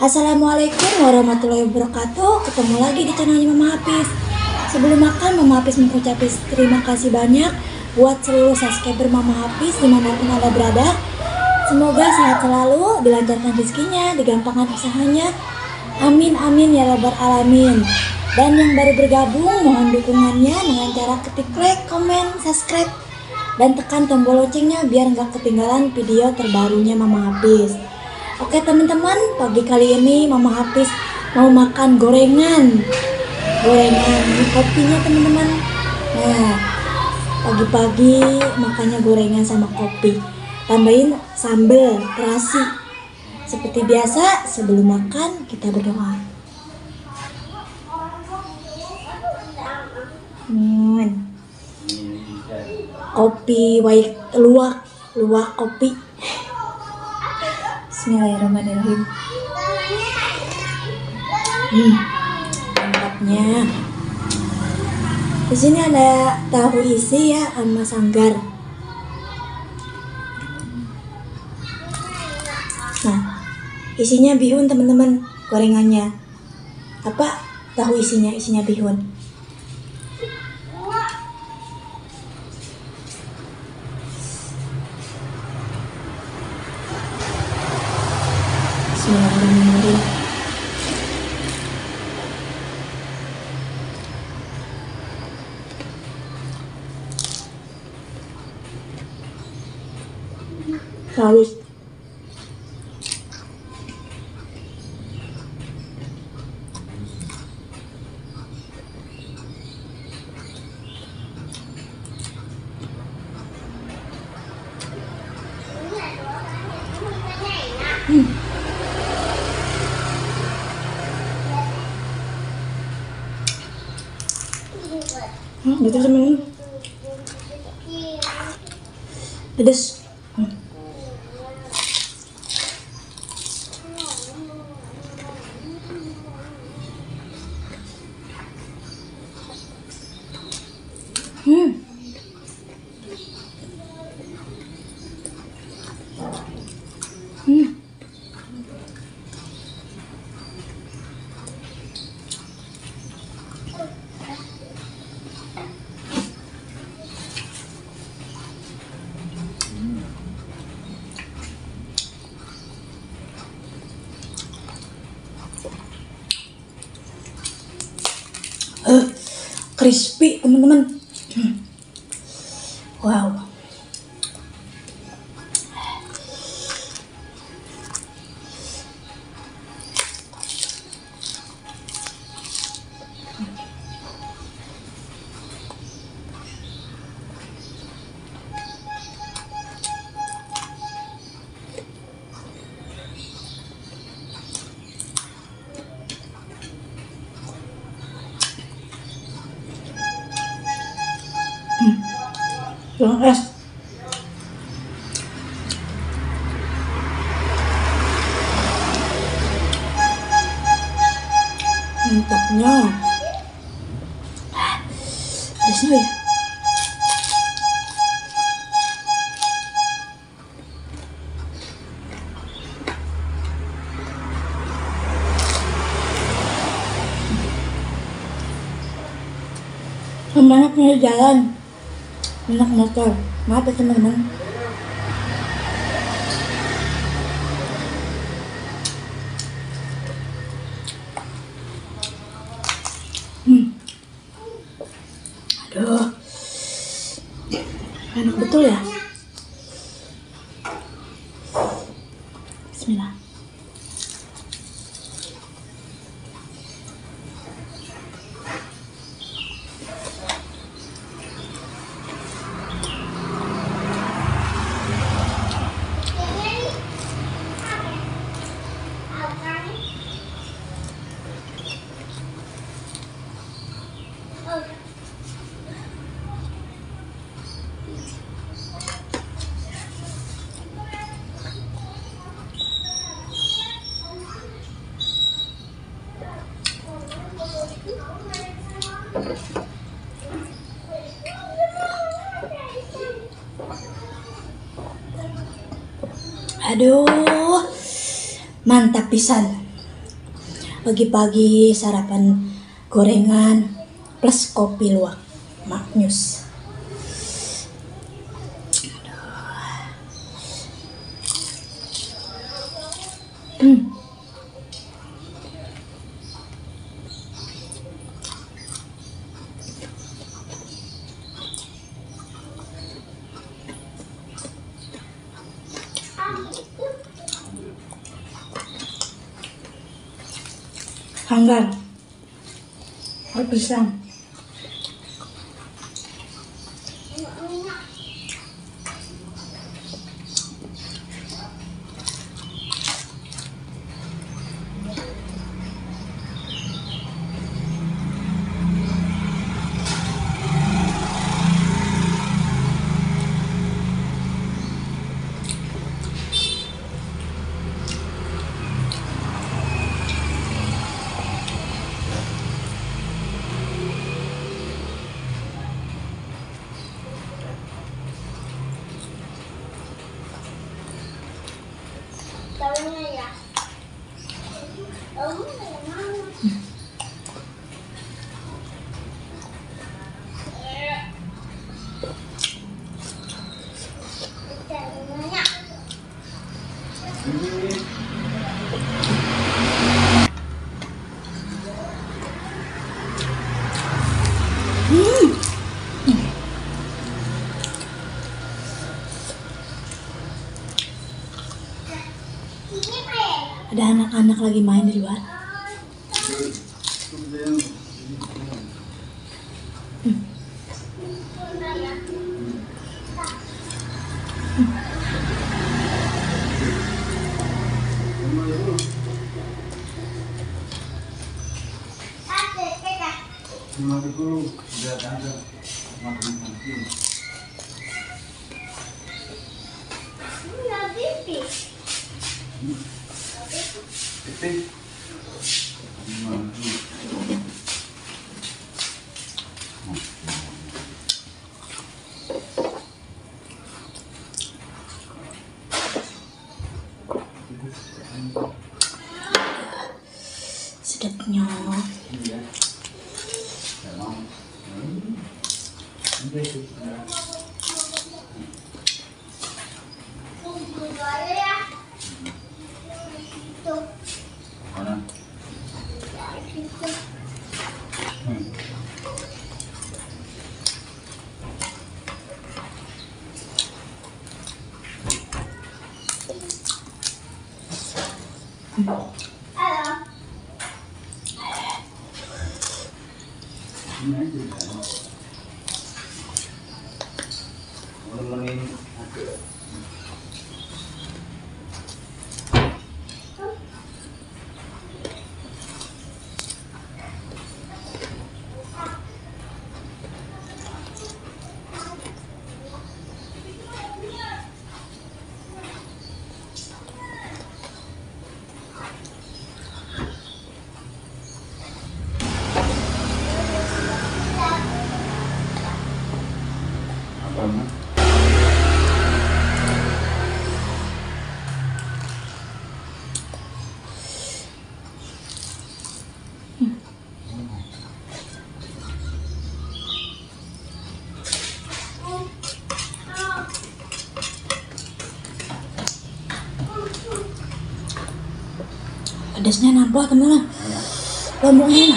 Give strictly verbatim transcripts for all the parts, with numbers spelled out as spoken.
Assalamualaikum warahmatullahi wabarakatuh. Ketemu lagi di channelnya Mama Hafiz. Sebelum makan, Mama Hafiz mengucapkan terima kasih banyak buat seluruh subscriber Mama Hafiz dimanapun Anda berada. Semoga sehat selalu, dilancarkan rezekinya, digampangkan usahanya. Amin amin ya rabbal alamin. Dan yang baru bergabung, mohon dukungannya dengan cara ketik like, komen, subscribe, dan tekan tombol loncengnya biar nggak ketinggalan video terbarunya Mama Hafiz. Oke teman-teman, pagi kali ini Mama Hafiz mau makan gorengan. Gorengan ini kopinya teman-teman. Nah, pagi-pagi makannya gorengan sama kopi. Tambahin sambal terasi. Seperti biasa, sebelum makan kita berdoa. Hmm. Kopi wae luwak, luwak kopi. Bismillahirrahmanirrahim. Hmm, mantapnya. Di sini ada tahu isi ya, sama sanggar. Nah, isinya bihun teman-teman, gorengannya. Apa? Tahu isinya, isinya bihun. Haus. Hmm. Hmm, gitu temen. Pedes. Hmm. Hmm. Hmm. Uh, crispy teman-teman. Wow. Jangan es. Mantapnya. Pedasnya ya. Kemana punya jalan? Enak motor, maaf ya teman-teman. Hmm. Aduh, enak betul ya. Bismillah. Aduh, mantap pisan. pagi-pagi sarapan gorengan plus kopi luwak maknyus. Hmm. Hanggar, air pisang. Ada anak-anak lagi main di luar. Hmm. Hmm. Ketik sedapnya. Halo. Pedasnya nampak teman-teman, lombongnya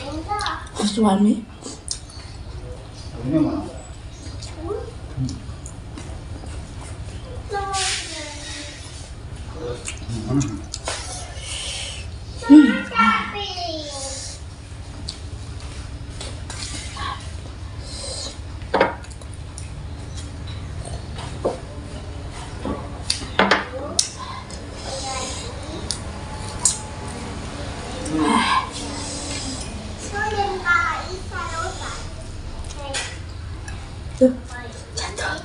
enak. Suami jatuh.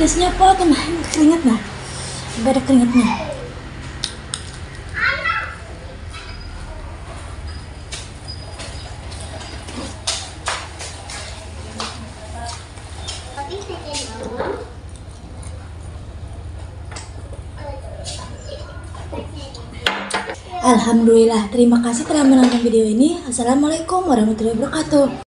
Pedasnya apa teman, keringat nggak? Gak ada keringatnya. Alhamdulillah, terima kasih telah menonton video ini. Assalamualaikum warahmatullahi wabarakatuh.